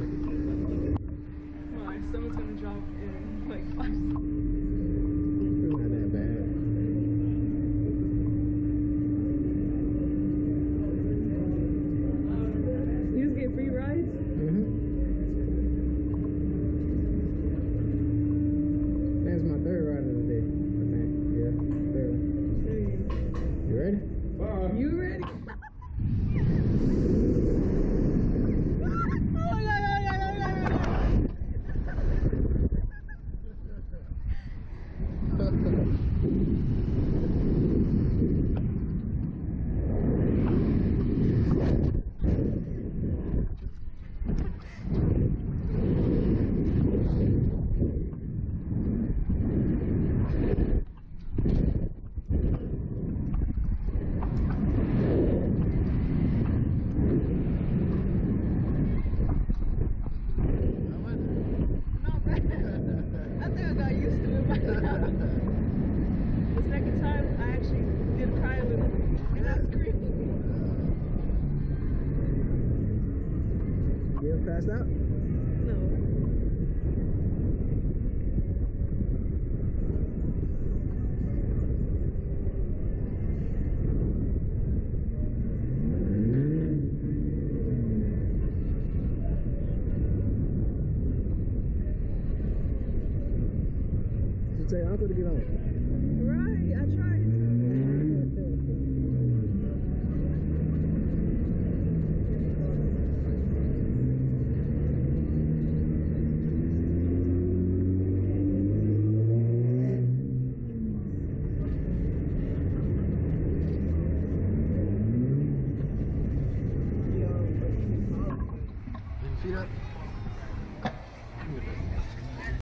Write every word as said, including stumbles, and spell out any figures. Why? Someone's gonna drop in like five seconds. Not that bad. You just get free rides? Mm-hmm. That's my third ride of the day. Okay. Yeah. Third. You ready? Bye. You ready? Pass out? No. Just tell your uncle to get on. Right, I tried. Feet up.